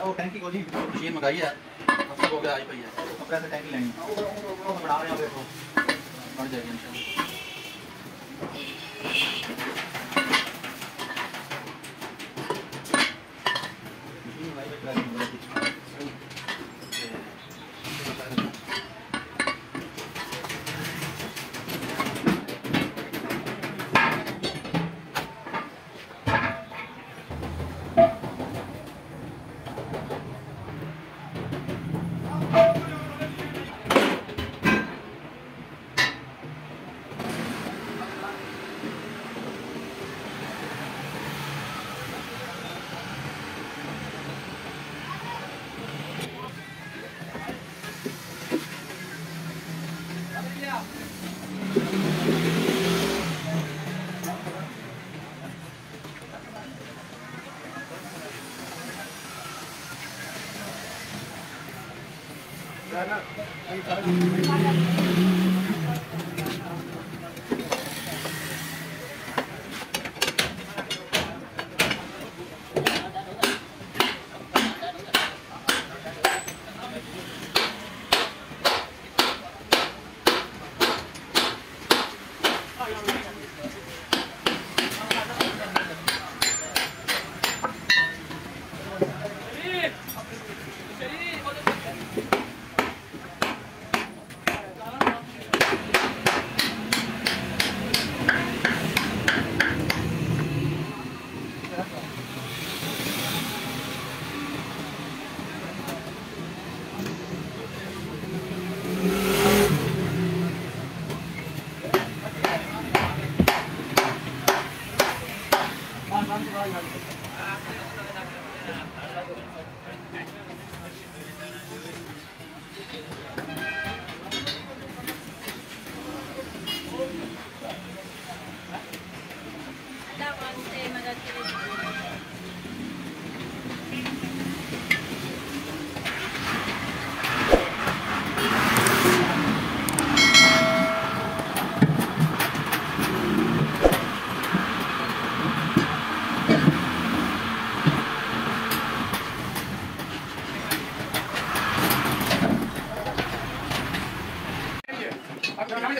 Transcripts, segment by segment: वो टैंकी को जी मशीन मंगाई है, अब तक हो गया आई पई है, अब ऐसे टैंकी लेंगे बना रहे हैं, देखो बढ़ जाएगी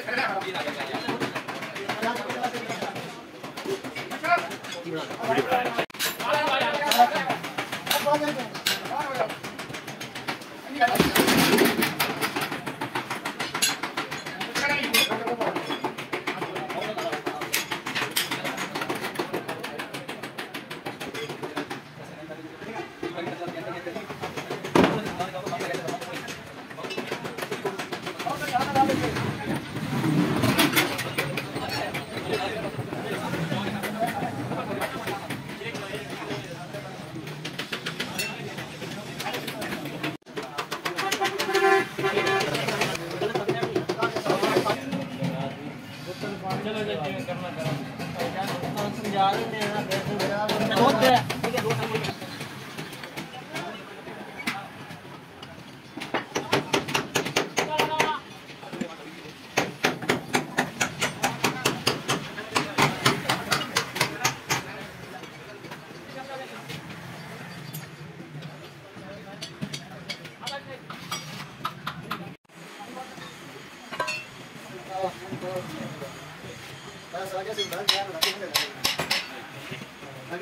じ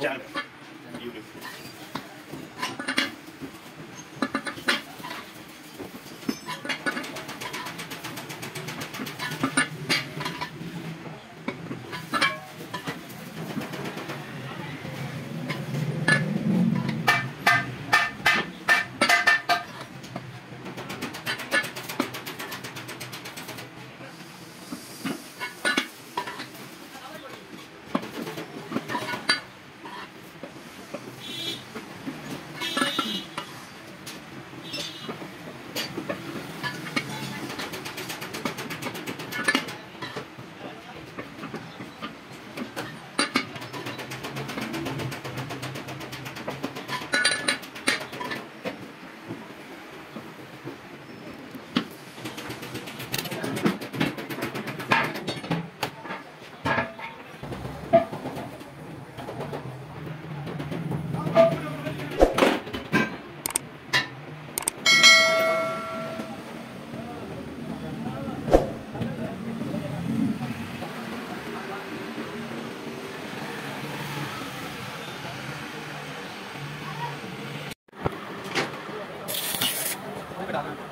ゃあ、楽だな。